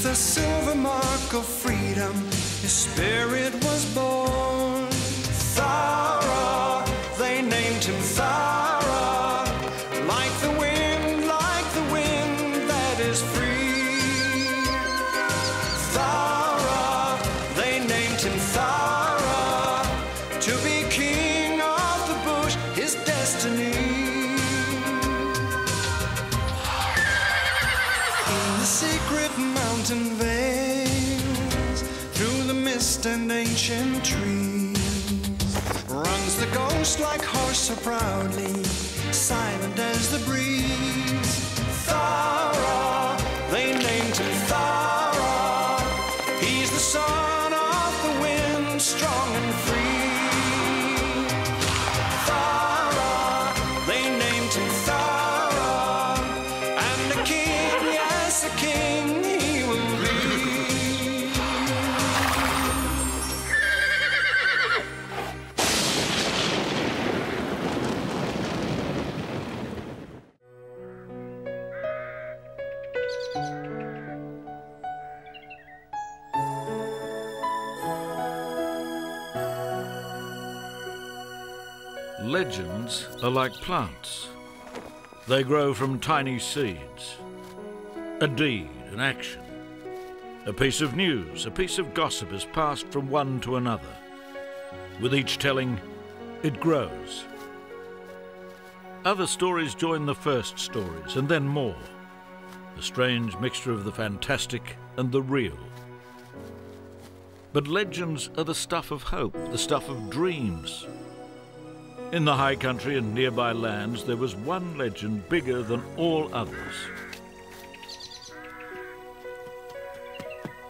Beneath the silver mark of freedom, his spirit was born. Thowra, they named him Thowra. Like the wind that is free. Thowra, they named him Thowra. To be king of the bush, his destiny. Secret mountain veils, through the mist and ancient trees, runs the ghost like horse so proudly, silent as the breeze. Thowra, they named him Thowra. He's the son of the wind, strong and free. Thowra, they named him Thowra, and the king. The king he will be. Legends are like plants. They grow from tiny seeds. A deed, an action, a piece of news, a piece of gossip is passed from one to another. With each telling, it grows. Other stories join the first stories, and then more. A strange mixture of the fantastic and the real. But legends are the stuff of hope, the stuff of dreams. In the high country and nearby lands, there was one legend bigger than all others.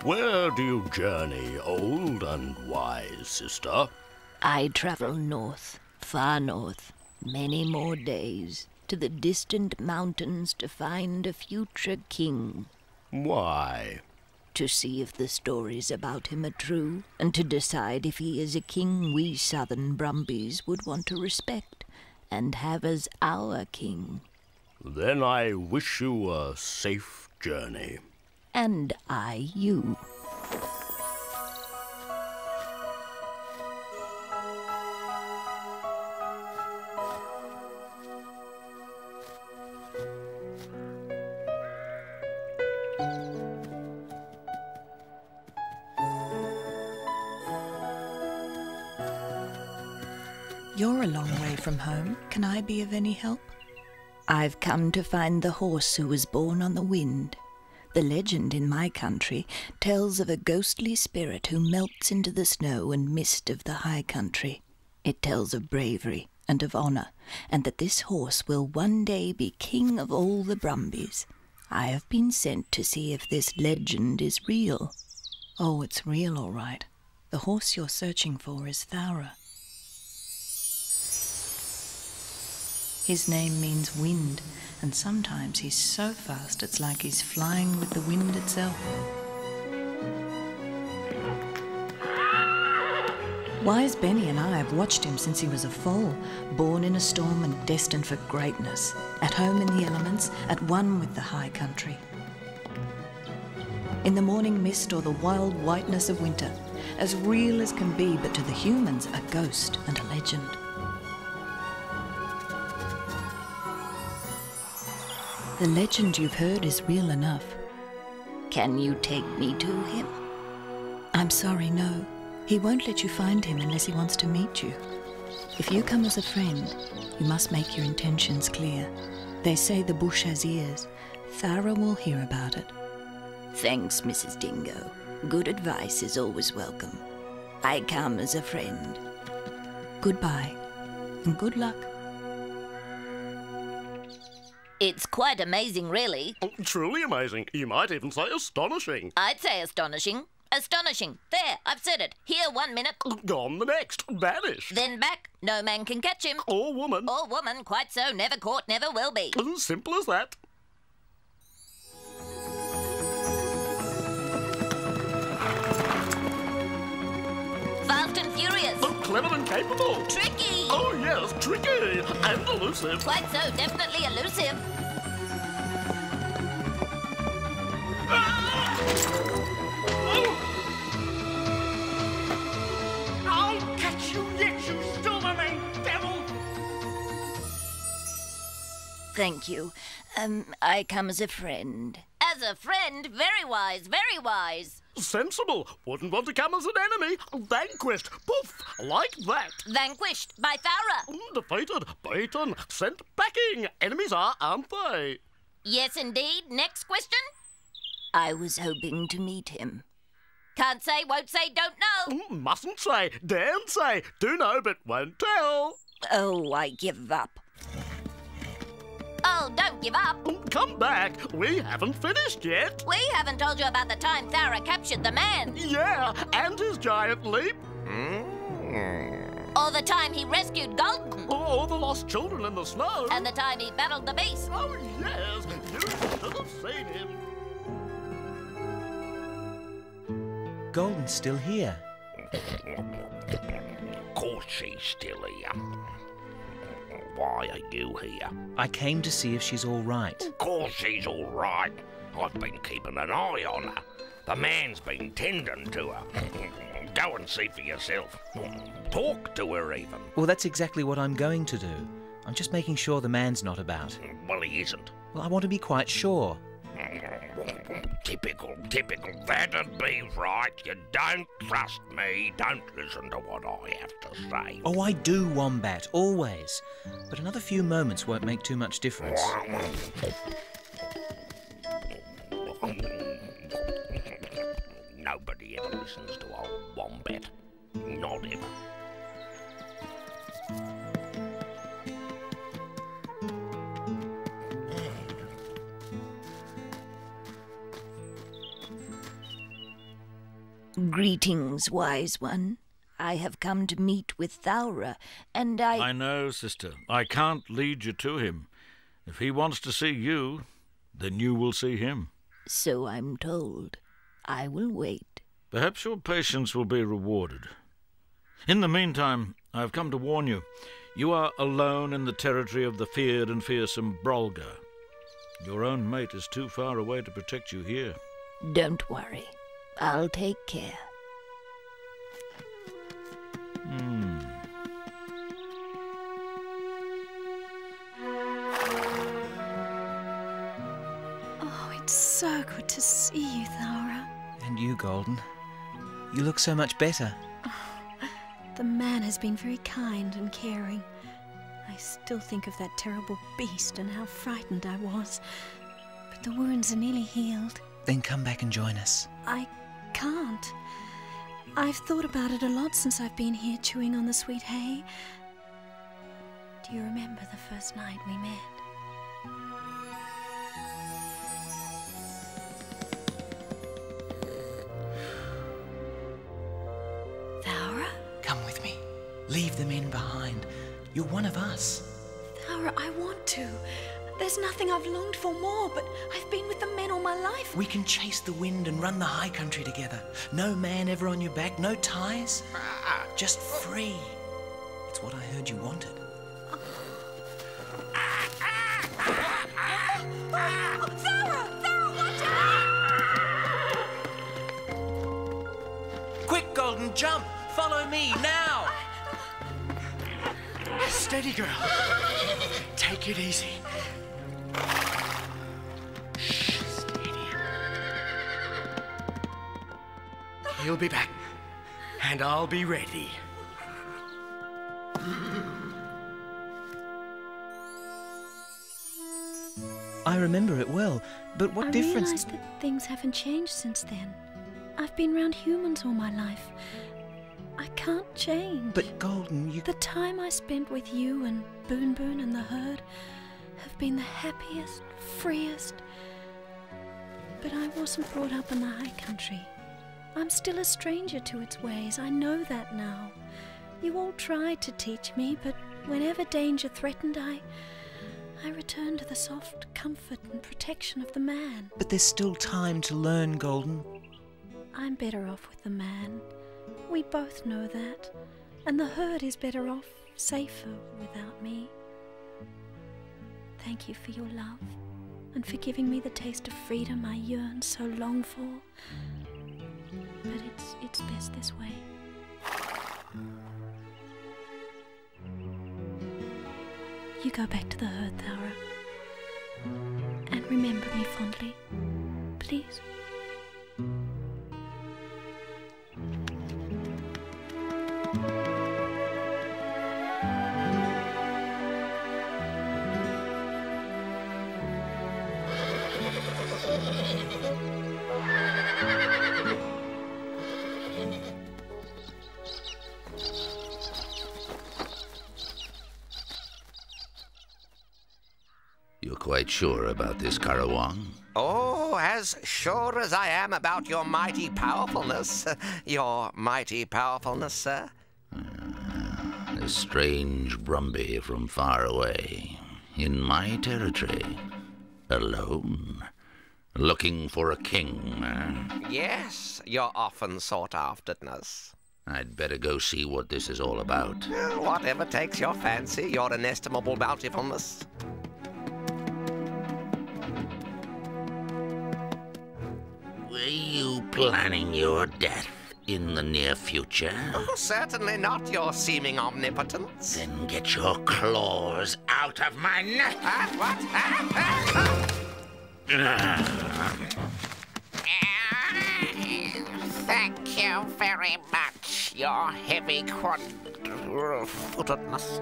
Where do you journey, old and wise sister? I travel north, far north, many more days, to the distant mountains to find a future king. Why? To see if the stories about him are true, and to decide if he is a king we southern Brumbies would want to respect, and have as our king. Then I wish you a safe journey. And I you. You're a long way from home. Can I be of any help? I've come to find the horse who was born on the wind. The legend in my country tells of a ghostly spirit who melts into the snow and mist of the high country. It tells of bravery and of honour, and that this horse will one day be king of all the Brumbies. I have been sent to see if this legend is real. Oh, it's real, all right. The horse you're searching for is Thowra. His name means wind, and sometimes he's so fast it's like he's flying with the wind itself. Wise Benny and I have watched him since he was a foal, born in a storm and destined for greatness, at home in the elements, at one with the high country. In the morning mist or the wild whiteness of winter, as real as can be, but to the humans a ghost and a legend. The legend you've heard is real enough. Can you take me to him? I'm sorry, no. He won't let you find him unless he wants to meet you. If you come as a friend, you must make your intentions clear. They say the bush has ears. Thowra will hear about it. Thanks, Mrs. Dingo. Good advice is always welcome. I come as a friend. Goodbye, and good luck. It's quite amazing, really. Oh, truly amazing. You might even say astonishing. I'd say astonishing. Astonishing. There, I've said it. Here 1 minute. Gone the next. Vanished. Then back. No man can catch him. Or woman. Or woman. Quite so. Never caught, never will be. Simple as that. Fast and furious. Oh, clever and capable. Tricky. Oh, yes, tricky. And elusive. Quite so, definitely elusive. Ah! thank you. I come as a friend. As a friend? Very wise, very wise. Sensible. Wouldn't want to come as an enemy. Vanquished. Poof. Like that. Vanquished by Thowra. Defeated. Beaten. Sent packing. Enemies are, aren't they? Yes, indeed. Next question? I was hoping to meet him. Can't say, won't say, don't know. Mustn't say, daren't say. Do know, but won't tell. Oh, I give up. Oh, don't give up. Come back. We haven't finished yet. We haven't told you about the time Thowra captured the man. Yeah, and his giant leap. Or the time he rescued Golden. Or the lost children in the snow. And the time he battled the beast. Oh, yes. You should have seen him. Golden's still here. Of course she's still here. Why are you here? I came to see if she's all right. Of course she's all right. I've been keeping an eye on her. The man's been tending to her. Go and see for yourself. Talk to her even. Well, that's exactly what I'm going to do. I'm just making sure the man's not about. Well, he isn't. Well, I want to be quite sure. Typical. That'd be right. You don't trust me. Don't listen to what I have to say. Oh, I do, Wombat, always. But another few moments won't make too much difference. Nobody ever listens to old Wombat. Not ever. Greetings, wise one. I have come to meet with Thowra, and I know, sister. I can't lead you to him. If he wants to see you, then you will see him. So I'm told. I will wait. Perhaps your patience will be rewarded. In the meantime, I have come to warn you. You are alone in the territory of the feared and fearsome Brolga. Your own mate is too far away to protect you here. Don't worry. I'll take care. Oh, it's so good to see you, Thowra. And you, Golden. You look so much better. Oh, the man has been very kind and caring. I still think of that terrible beast and how frightened I was. But the wounds are nearly healed. Then come back and join us. I can't. I've thought about it a lot since I've been here chewing on the sweet hay. Do you remember the first night we met? Thowra? Come with me. Leave the men behind. You're one of us. Thowra, I want to. There's nothing I've longed for more, but I've been with the men all my life. We can chase the wind and run the high country together. No man ever on your back, no ties. Just free. It's what I heard you wanted. Thowra, watch out! Quick, Golden, jump! Follow me, now! Steady, girl. Take it easy. Shh, steady. He'll be back, and I'll be ready. I remember it well, but what difference... I realised that things haven't changed since then. I've been around humans all my life. I can't change. But Golden, you... The time I spent with you and Boon Boon and the herd have been the happiest, freest. But I wasn't brought up in the high country. I'm still a stranger to its ways. I know that now. You all tried to teach me, but whenever danger threatened, I returned to the soft comfort and protection of the man. But there's still time to learn, Golden. I'm better off with the man. We both know that, and the herd is better off, safer without me. Thank you for your love, and for giving me the taste of freedom I yearn so long for. But it's best this way. You go back to the herd, Thowra. and remember me fondly, please. Quite sure about this, Kurrawong? Oh, as sure as I am about your mighty powerfulness. Your mighty powerfulness, sir. A strange Brumbie from far away, in my territory, alone, looking for a king. Yes, you're often sought afterness. I'd better go see what this is all about. Whatever takes your fancy, your inestimable bountifulness. Were you planning your death in the near future? Oh, certainly not, your seeming omnipotence. Then get your claws out of my neck! What? Thank you very much, your heavy quad-footedness.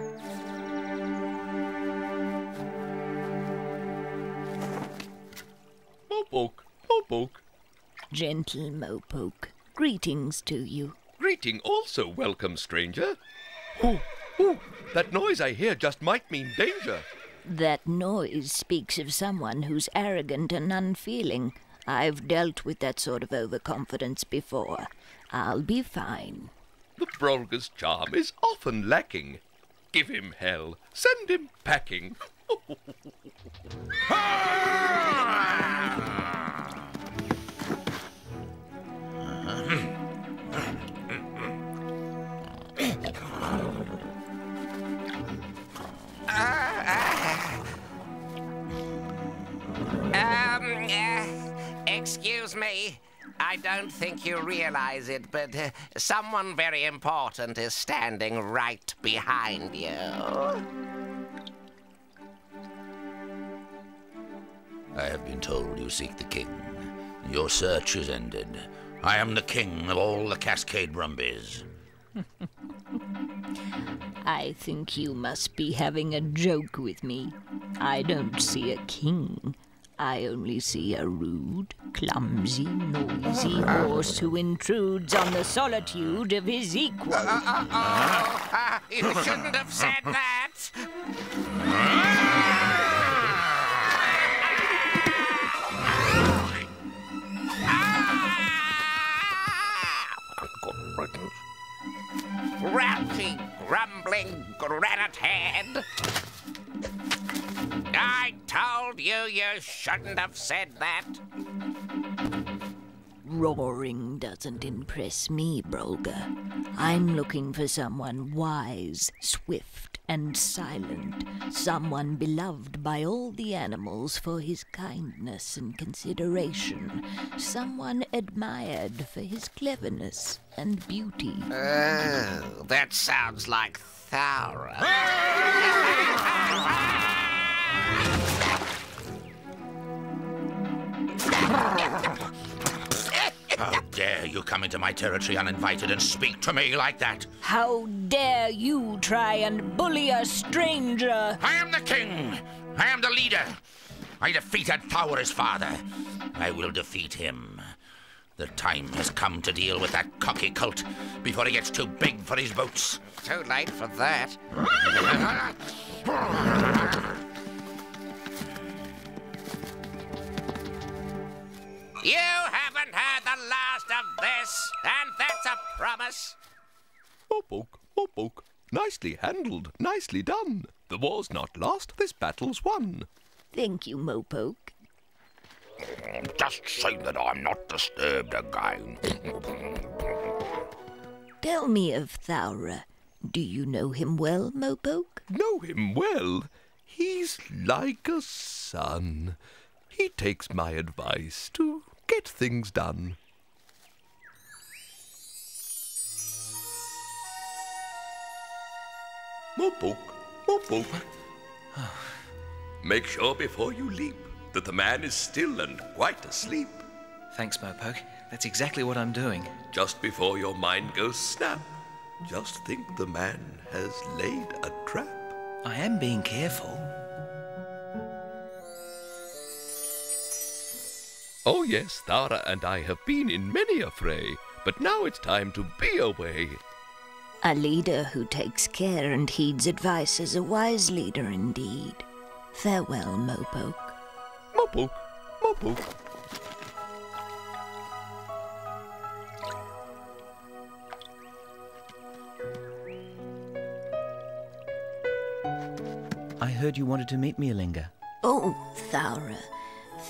Mopoke, Mopoke. Gentle Mopoke, greetings to you. Greeting also, welcome, stranger. Ooh, ooh, that noise I hear just might mean danger. That noise speaks of someone who's arrogant and unfeeling. I've dealt with that sort of overconfidence before. I'll be fine. The Brolga's charm is often lacking. Give him hell, send him packing. Excuse me, I don't think you realize it, but someone very important is standing right behind you. I have been told you seek the king. Your search is ended. I am the king of all the Cascade Brumbies. I think you must be having a joke with me. I don't see a king. I only see a rude, clumsy, noisy horse who intrudes on the solitude of his equal. You shouldn't have said that! Grouchy, grumbling, granite head. I told you you shouldn't have said that. Roaring doesn't impress me, Brolga. I'm looking for someone wise, swift, and silent. Someone beloved by all the animals for his kindness and consideration. Someone admired for his cleverness and beauty. Oh, that sounds like Thowra. How dare you come into my territory uninvited and speak to me like that? How dare you try and bully a stranger? I am the king! I am the leader! I defeated Thowra's father. I will defeat him. The time has come to deal with that cocky colt before he gets too big for his boots. Too late for that. You haven't heard the last of this, and that's a promise. Mopoke, Mopoke, nicely handled, nicely done. The war's not lost, this battle's won. Thank you, Mopoke. Just say that I'm not disturbed again. Tell me of Thowra. Do you know him well, Mopoke? Know him well? He's like a son. He takes my advice to get things done. Mopoke, Mopoke. Make sure before you leap that the man is still and quite asleep. Thanks, Mopoke. That's exactly what I'm doing. Just before your mind goes snap, just think the man has laid a trap. I am being careful. Oh yes, Thowra and I have been in many a fray, but now it's time to be away. A leader who takes care and heeds advice is a wise leader indeed. Farewell, Mopoke. Mopoke, Mopoke. I heard you wanted to meet me, Alinga. Oh, Thowra,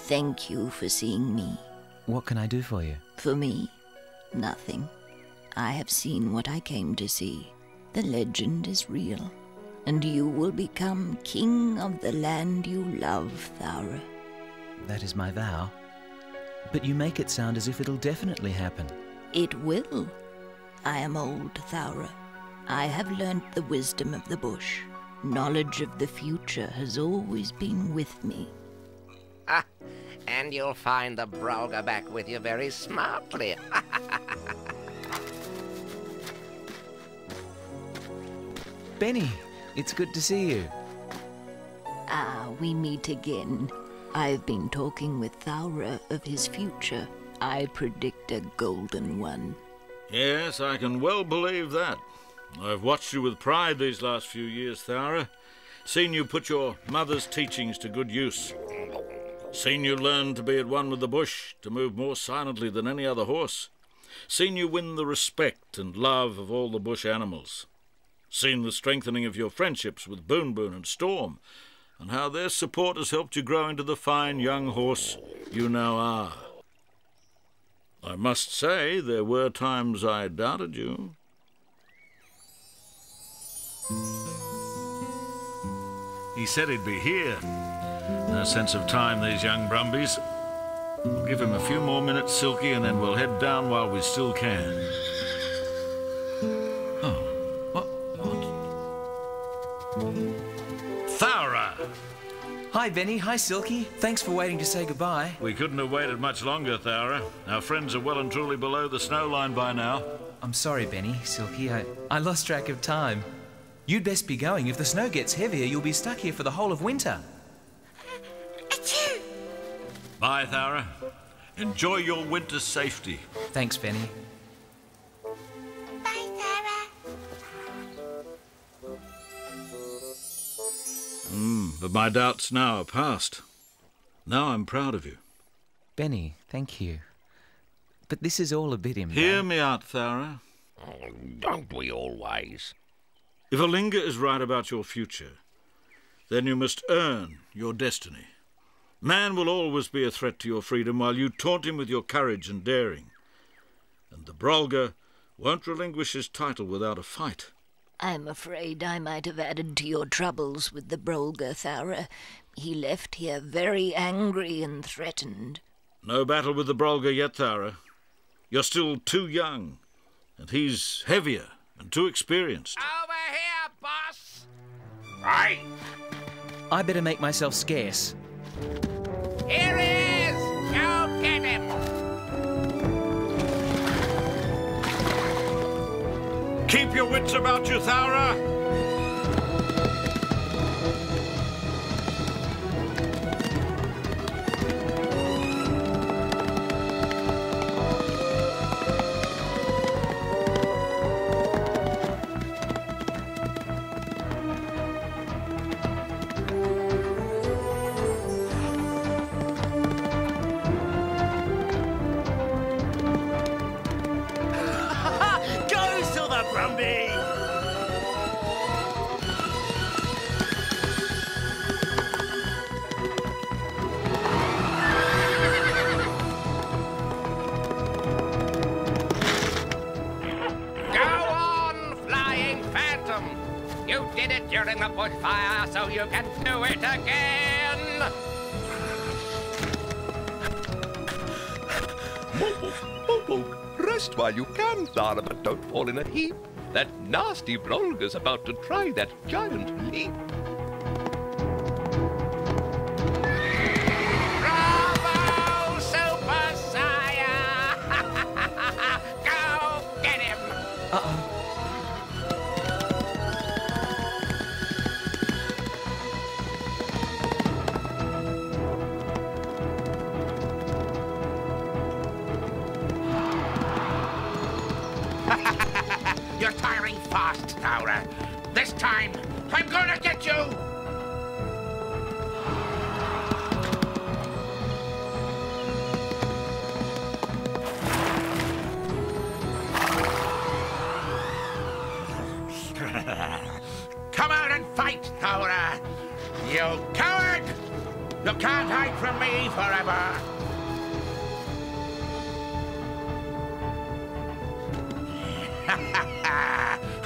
thank you for seeing me. What can I do for you? For me? Nothing. I have seen what I came to see. The legend is real, and you will become king of the land you love, Thowra. That is my vow. But you make it sound as if it'll definitely happen. It will. I am old, Thowra. I have learnt the wisdom of the bush. Knowledge of the future has always been with me. Ah, and you'll find the Brolga back with you very smartly. Benny, it's good to see you. Ah, we meet again. I've been talking with Thowra of his future. I predict a golden one. Yes, I can well believe that. I've watched you with pride these last few years, Thowra. Seen you put your mother's teachings to good use. Seen you learn to be at one with the bush, to move more silently than any other horse. Seen you win the respect and love of all the bush animals. Seen the strengthening of your friendships with Boon Boon and Storm, and how their support has helped you grow into the fine young horse you now are. I must say, there were times I doubted you. He said he'd be here. No sense of time, these young Brumbies. We'll give him a few more minutes, Silky, and then we'll head down while we still can. Thowra! Hi, Benny. Hi, Silky. Thanks for waiting to say goodbye. We couldn't have waited much longer, Thowra. Our friends are well and truly below the snow line by now. I'm sorry, Benny, Silky. I lost track of time. You'd best be going. If the snow gets heavier, you'll be stuck here for the whole of winter. Achoo! Bye, Thowra. Enjoy your winter safety. Thanks, Benny. But my doubts now are past. Now I'm proud of you. Benny, thank you. But this is all a bit immoral. Hear me out, Thowra. Oh, don't we always? If Alinga is right about your future, then you must earn your destiny. Man will always be a threat to your freedom while you taunt him with your courage and daring. And the Brolga won't relinquish his title without a fight. I'm afraid I might have added to your troubles with the Brolga, Thowra. He left here very angry and threatened. No battle with the Brolga yet, Thowra. You're still too young, and he's heavier and too experienced. Over here, boss! Aye! I better make myself scarce. Here he is! Go get him! Keep your wits about you, Thowra! During the bushfire, so you can do it again! Mopoke, Mopoke, rest while you can, Thowra, but don't fall in a heap. That nasty Brolga's about to try that giant leap. You're tiring fast, Thowra. This time, I'm gonna get you! Come out and fight, Thowra! You coward! You can't hide from me forever!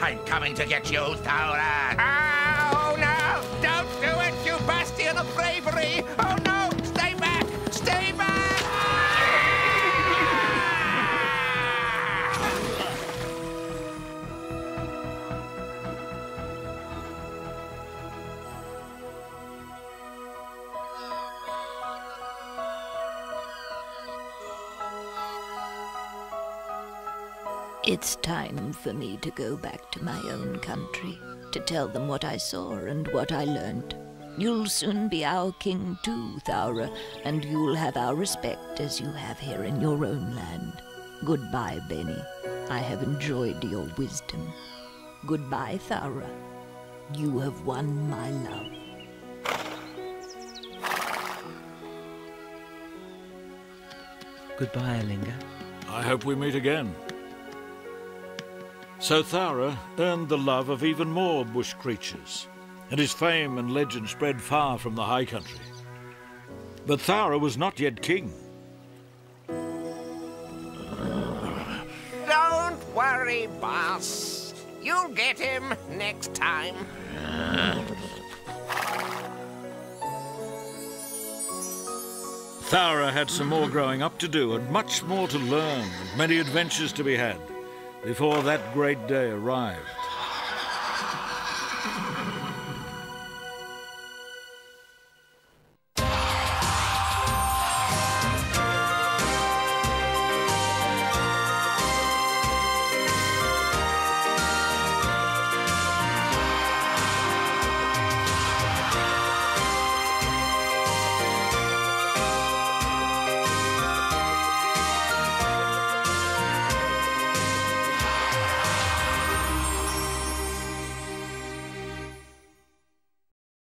I'm coming to get you, Thowra! Oh, no! Don't do it, you bastion of bravery! Oh, no! Stay back! Stay back! It's time for me to go back to my own country, to tell them what I saw and what I learned. You'll soon be our king too, Thowra, and you'll have our respect as you have here in your own land. Goodbye, Benny. I have enjoyed your wisdom. Goodbye, Thowra. You have won my love. Goodbye, Alinga. I hope we meet again. So Thowra earned the love of even more bush creatures, and his fame and legend spread far from the high country. But Thowra was not yet king. Don't worry, boss. You'll get him next time. Thowra had some more growing up to do, and much more to learn, and many adventures to be had, before that great day arrived.